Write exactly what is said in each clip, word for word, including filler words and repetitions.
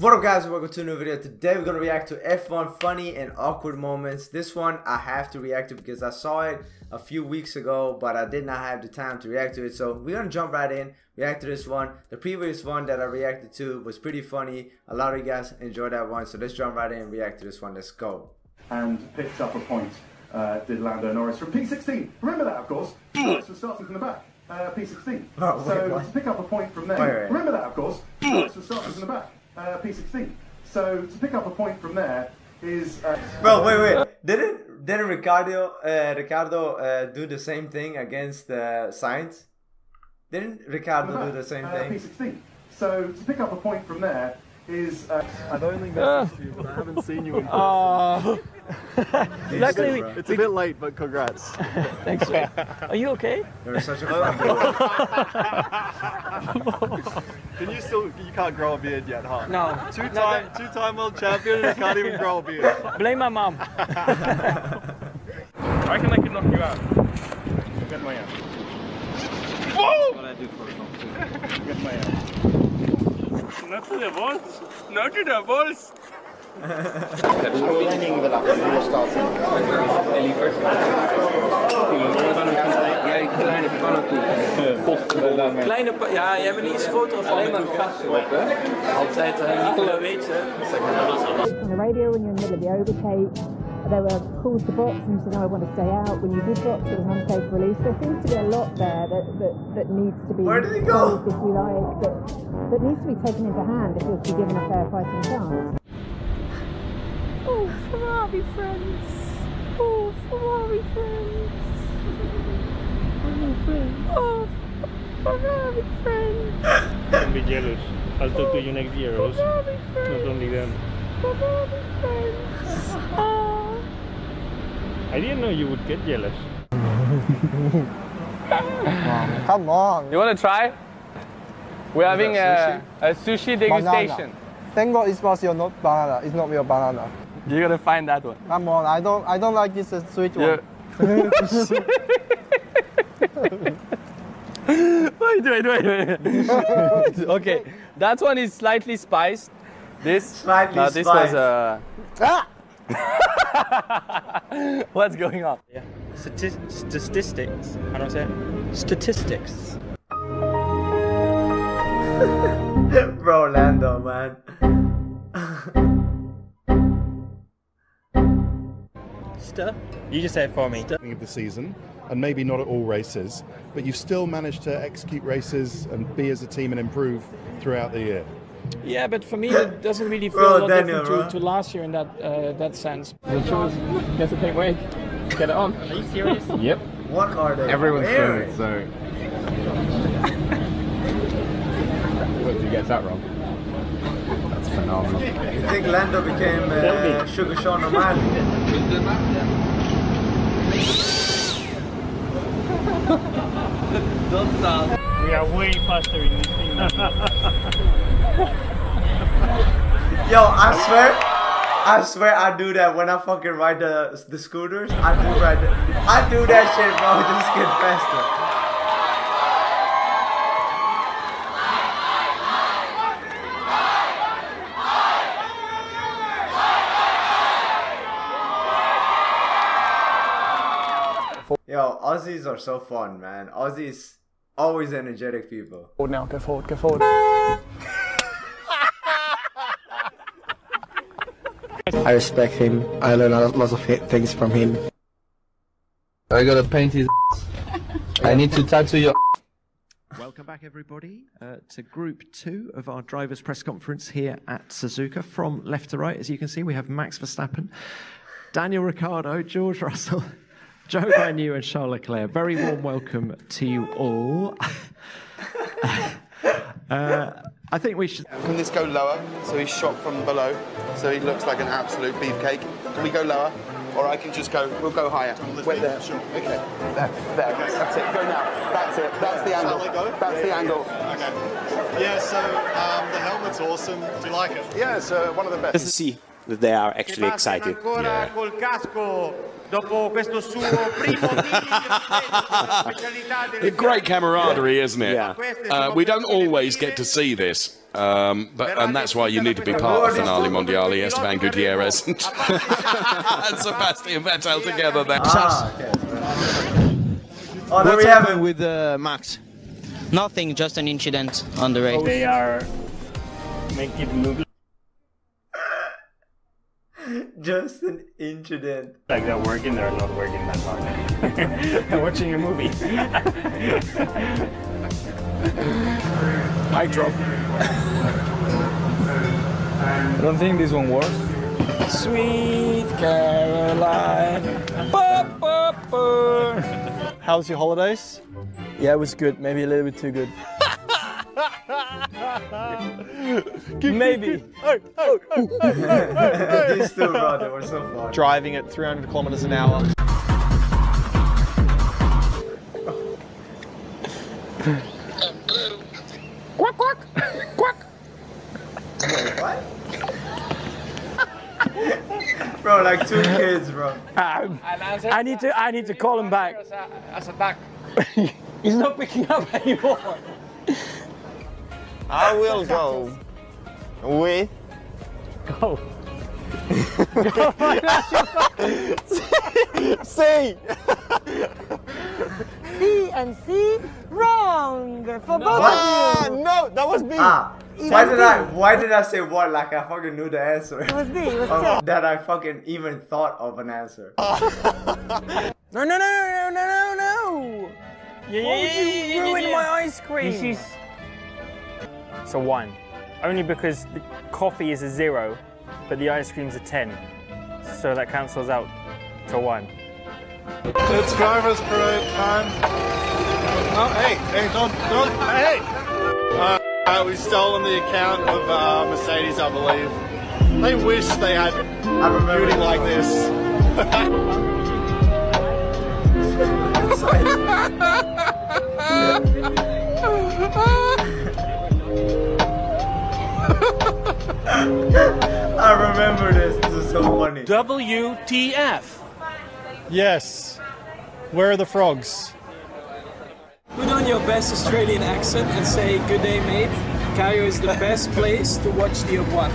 What up guys, welcome to a new video. Today we're going to react to F one funny and awkward moments. This one I have to react to because I saw it a few weeks ago, but I did not have the time to react to it. So we're going to jump right in, react to this one. The previous one that I reacted to was pretty funny. A lot of you guys enjoyed that one. So let's jump right in and react to this one. Let's go. And picked up a point, uh, did Lando Norris from P sixteen. Remember that, of course. Norris was starting from the back. Uh, P sixteen. Oh, wait, so what? To pick up a point from there. Wait, wait. Remember that, of course. Norris was starting from the back. Uh, P sixteen. So to pick up a point from there is. Uh, Bro, wait, wait. Didn't didn't Ricardo uh, Ricardo uh, do the same thing against uh, Sainz? Didn't Ricardo back, do the same uh, thing? P sixteen. So to pick up a point from there is. Uh, I've only messaged you, but I haven't seen you in person. Uh, exactly. It's a bit late, but congrats. Thanks, man. Are you okay? You're such a fun Can you still? You can't grow a beard yet, huh? No. Two no, time, no. two time world champion, and you can't even grow a beard. Blame my mom. I reckon I could knock you out. Get my ass. Whoa! That's what I do for you. Get my ass. Not to the balls. Not to the balls. Kleine ja, jij bent iets groter dan alleen maar een altijd niet weten. On the radio when you're in the middle of the overtake, there were calls to box and said, "No, I want to stay out." When you did box, it was unsafe release. There seems to be a lot there that that, that needs to be Where did he go? If you like, that that needs to be taken into hand if you're to be given a fair fighting chance. Oh, Ferrari friends! Oh, Ferrari friends! Oh, Ferrari friends! Don't be jealous. I'll talk to you next year, Rose. Not only them. Ferrari friends! Oh. I didn't know you would get jealous. Wow. Come on! You want to try? We're Is having a, a sushi degustation. Banana. Thank God it was your not banana. It's not real banana. You're gonna find that one. Come on, I don't, I don't like this uh, sweet one. Wait, wait, wait, wait. Okay, that one is slightly spiced. This, slightly no, this spiced. was a. Uh... Ah! What's going on? Yeah. Statist statistics. How do I say it? Statistics. Bro, Lando, man. You just say it for me. Of the season, and maybe not at all races, but you've still managed to execute races and be as a team and improve throughout the year. Yeah, but for me, it doesn't really feel oh, a lot Daniel, different to, to last year in that uh, that sense. The shows, get the pink wig, get it on. Are you serious? Yep. What are they? Everyone's doing it, so. What did you get that wrong? That's phenomenal. You think Lando became uh, Sugar Sean O'Malley? Don't stop. We are way faster in this thing. Yo, I swear, I swear I do that when I fucking ride the the scooters. I do ride the, I do that shit, bro. I just get faster. Yo, Aussies are so fun, man. Aussies, always energetic people. Forward now, go forward, go forward. I respect him. I learn a lot of things from him. I gotta paint his I need to tattoo your Welcome back, everybody, uh, to Group two of our Drivers' Press Conference here at Suzuka. From left to right, as you can see, we have Max Verstappen, Daniel Ricciardo, George Russell, Joe Biden and Charles Leclerc, very warm welcome to you all. uh, I think we should... Can this go lower? So he's shot from below, so he looks like an absolute beefcake. Can we go lower? Or I can just go, we'll go higher. We're there. Sure. Okay. There, there, that's it. Go now. That's it. That's the angle. That's the angle. Okay. Yeah, so um, the helmet's awesome. Do you like it? Yeah, it's uh, one of the best. Let's see that they are actually excited. Yeah. A great camaraderie, isn't it? Yeah. Uh, we don't always get to see this. Um, but, and that's why you need to be part of Finale Mondiale, Esteban Gutiérrez and Sebastián Vettel together there. Ah, okay. Oh, there we have it with uh, Max. Nothing, just an incident on the race. They are making movies. Just an incident. Like they're working, they're not working that hard. They're watching a movie. Mic drop. I don't think this one works. Sweet Caroline. Pop, pop, pop. How was your holidays? Yeah, it was good. Maybe a little bit too good. Maybe. These two brother were so fun. Driving at three hundred kilometers an hour. Quack quack quack. Wait, what? Bro, like two kids, bro. Um, I need to. I need to call him back. He's not picking up anymore. I will go with go. See, see and see wrong for no. both ah, of you. No, that was me. Ah, why did I? Why did I say what? Like I fucking knew the answer. It was me. It was oh, that I fucking even thought of an answer. No, no, no, no, no, no, no. Yeah, Why yeah, would you yeah, ruin yeah. my ice cream? This is It's a one, only because the coffee is a zero, but the ice cream's a ten, so that cancels out to one. It's driver's parade time. Oh, hey, hey, don't, don't, hey! Uh, uh, we've stolen the account of uh, Mercedes, I believe. They wish they had beauty like this. I remember this. This is so funny. W T F? Yes. Where are the frogs? Put on your best Australian accent and say good day, mate. Kayo is the best place to watch the F one.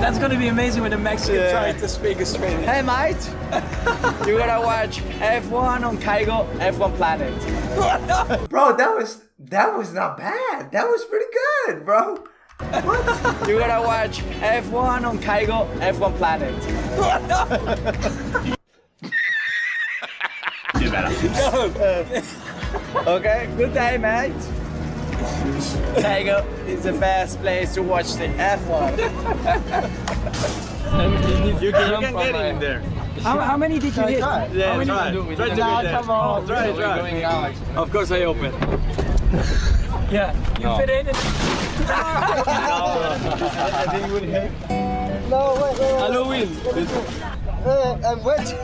That's gonna be amazing when the Mexican yeah. tries to speak Australian. Hey, mate. You're gonna watch F one on Kayo, F one Planet. Bro, that was that was not bad. That was pretty good, bro. What? You gotta watch F one on Kayo, F one Planet. You better. No. Okay, good day, mate. Kayo is the best place to watch the F one. You can, you can get in there. How, how many did you hit? Yeah, yeah, try. Try, try to no, get come on. Try, try. Of course I open. Yeah, you no. fit in it. No. I think we'll hit. No, wait, wait, wait. Halloween. Uh, I'm wet.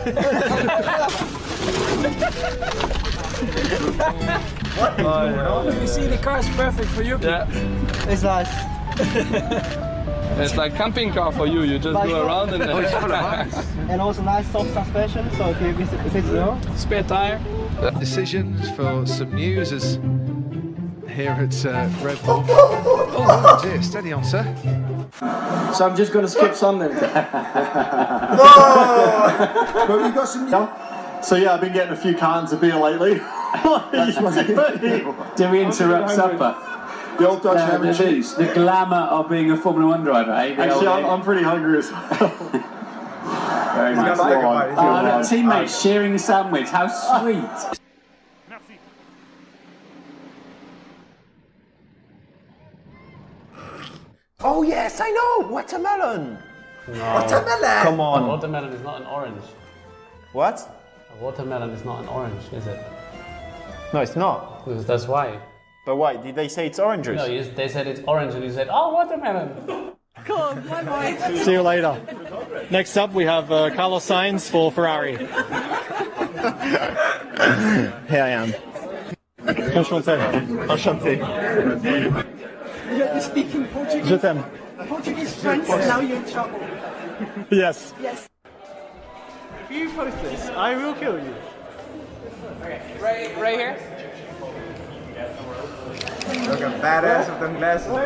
What? Oh, yeah. You see, the car's perfect for you. Yeah. It's nice. It's like camping car for you. You just like go around and then and also nice soft suspension, so if you miss it, if it's low. Spare tire. Decisions for some news is here at uh, Red Bull. Oh dear, steady on, sir. So I'm just going to skip some then. No! But we got some yeah. So yeah, I've been getting a few cans of beer lately. Did we interrupt supper? The old Dutch uh, ham and cheese. The glamour of being a Formula One driver, eh? The Actually, I'm, I'm pretty hungry as well. Very nice. Oh, the teammates sharing a sandwich, how sweet. Oh yes, I know! Watermelon! No. Watermelon! Come on! A watermelon is not an orange. What? A watermelon is not an orange, is it? No, it's not. That's why. But why? Did they say it's orange juice? No, you, they said it's orange and you said, oh, watermelon! Come on, bye-bye! See you later. Next up we have uh, Carlos Sainz for Ferrari. Here I am. Enchanté. Enchanté. You have to speak in Portuguese. Je t'aime. Portuguese friends, and now you're in trouble. Yes. Yes. If you post this, I will kill you. Okay. Right, right here. Look at badass with them glasses, bro.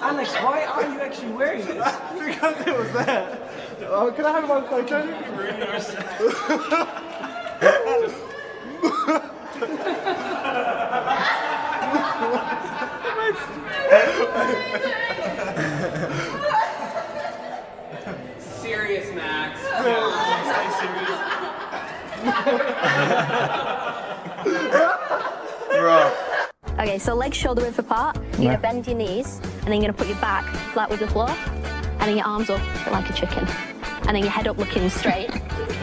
Alex, why are you actually wearing this? Because it was that. Oh, can I have one photo? Serious, Max. Stay serious. Bro. Okay, so legs shoulder width apart, you're gonna bend your knees, and then you're gonna put your back flat with the floor, and then your arms up like a chicken, and then your head up looking straight,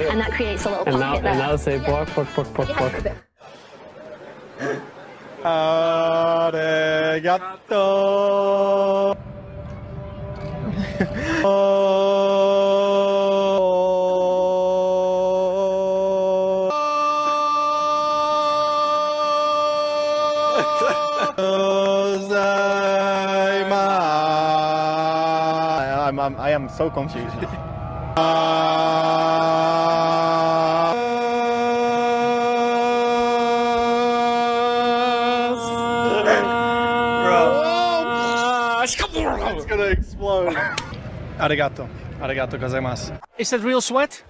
and that creates a little and pocket now, there. And now say pork, pork, pork, pork, pork. Arigato. I'm, I'm, I am so confused now. Bro. It's gonna explode. Arigato. Arigato gozaimasu. Is that real sweat?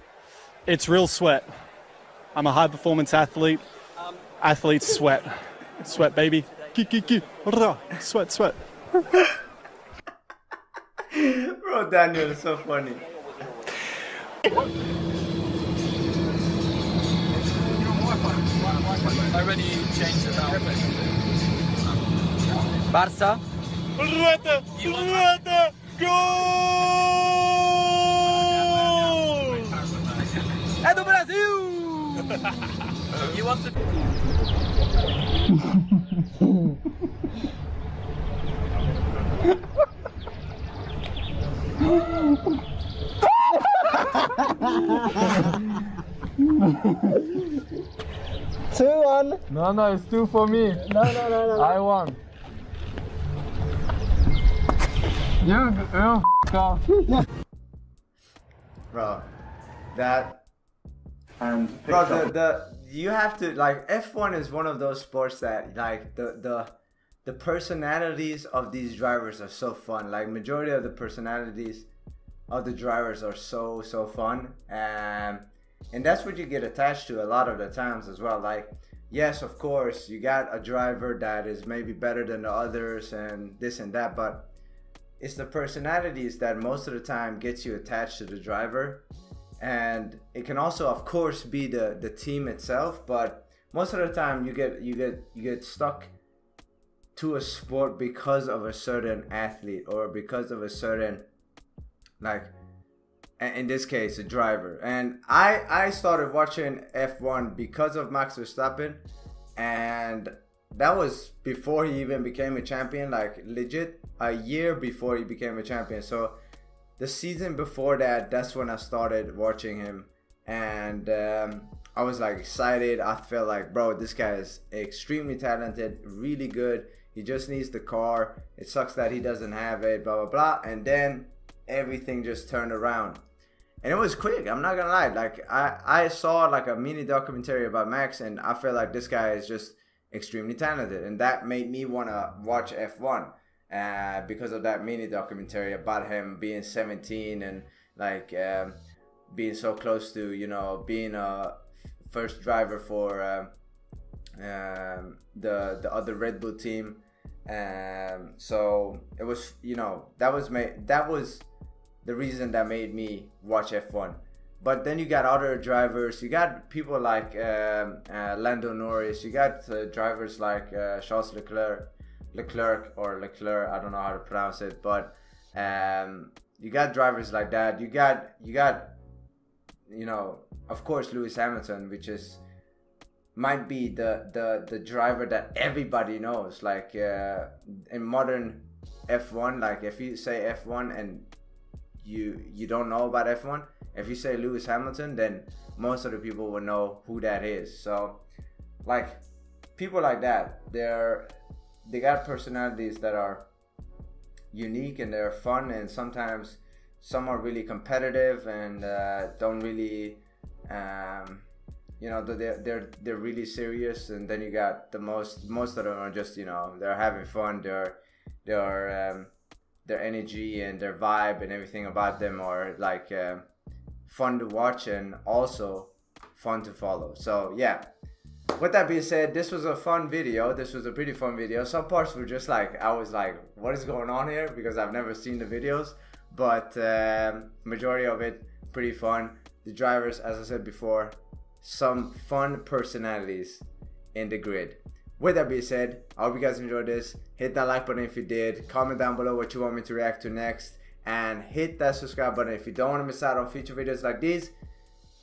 It's real sweat. I'm a high performance athlete. Athletes sweat. Sweat, baby. Sweat, sweat. Bro, Daniel is so funny. I already changed it out. Barça. Rueda! Rueda! Gol! É do Brasil! You want to... two one. No, no, it's two for me. No, no, no, no. no. I won. You, you f*** off. Bro, that... And Bro, the, the... You have to, like, F one is one of those sports that, like, the the the personalities of these drivers are so fun. Like, majority of the personalities of the drivers are so so fun, and and that's what you get attached to a lot of the times as well. Like, yes, of course, you got a driver that is maybe better than the others and this and that, but it's the personalities that most of the time gets you attached to the driver. And it can also, of course, be the the team itself, but most of the time you get you get you get stuck to a sport because of a certain athlete or because of a certain, like, in this case, a driver. And I I started watching F one because of Max Verstappen, and that was before he even became a champion, like legit a year before he became a champion. So the season before that, that's when I started watching him, and um, I was like excited. I felt like, bro, this guy is extremely talented, really good. He just needs the car. It sucks that he doesn't have it, blah, blah, blah. And then everything just turned around. And it was quick, I'm not gonna lie. Like, I, I saw like a mini documentary about Max, and I felt like this guy is just extremely talented. And that made me wanna watch F one. Uh, because of that mini documentary about him being seventeen and like um, being so close to, you know, being a first driver for um, um, the the other Red Bull team, um, so it was, you know, that was my that was the reason that made me watch F one. But then you got other drivers, you got people like um, uh, Lando Norris, you got uh, drivers like uh, Charles Leclerc. Leclerc or Leclerc, I don't know how to pronounce it, but um, you got drivers like that. You got, you got, you know, of course, Lewis Hamilton, which is might be the the the driver that everybody knows. Like uh, in modern F one, like if you say F one and you you don't know about F one, if you say Lewis Hamilton, then most of the people will know who that is. So, like, people like that, they're. They got personalities that are unique and they're fun, and sometimes some are really competitive and uh, don't really, um, you know, they're they're they're really serious. And then you got the most most of them are just, you know, they're having fun. They're they're um, their energy and their vibe and everything about them are like uh, fun to watch and also fun to follow. So yeah, with that being said, this was a fun video. This was a pretty fun video. Some parts were just like, I was like, what is going on here? Because I've never seen the videos, but um, majority of it, pretty fun. The drivers, as I said before, some fun personalities in the grid. With that being said, I hope you guys enjoyed this. Hit that like button if you did. Comment down below what you want me to react to next. And hit that subscribe button if you don't want to miss out on future videos like these.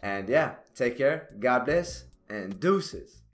And yeah, take care. God bless. And deuces.